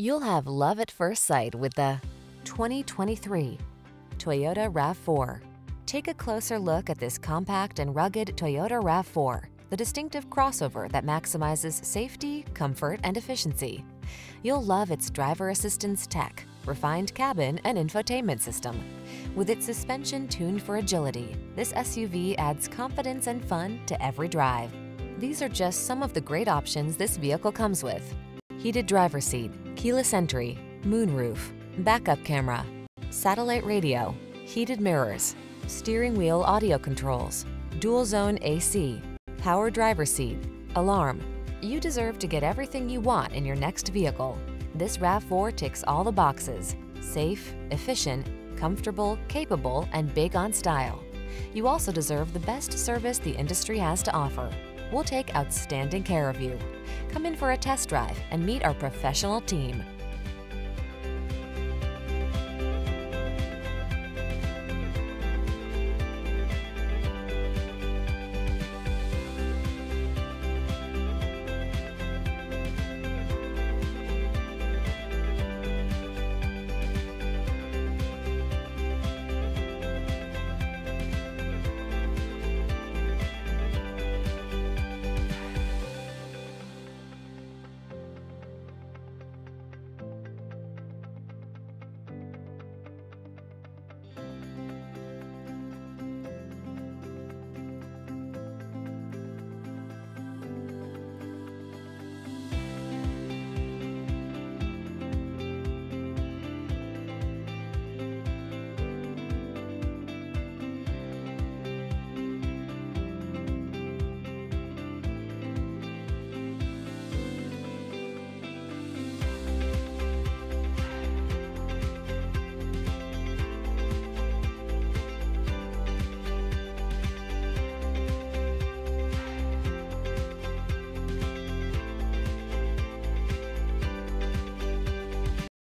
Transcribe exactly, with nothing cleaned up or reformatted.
You'll have love at first sight with the twenty twenty-three Toyota RAV four. Take a closer look at this compact and rugged Toyota RAV four, the distinctive crossover that maximizes safety, comfort, and efficiency. You'll love its driver assistance tech, refined cabin, and infotainment system. With its suspension tuned for agility, this S U V adds confidence and fun to every drive. These are just some of the great options this vehicle comes with: heated driver's seat, keyless entry, moonroof, backup camera, satellite radio, heated mirrors, steering wheel audio controls, dual zone A C, power driver's seat, alarm. You deserve to get everything you want in your next vehicle. This RAV four ticks all the boxes: safe, efficient, comfortable, capable, and big on style. You also deserve the best service the industry has to offer. We'll take outstanding care of you. Come in for a test drive and meet our professional team.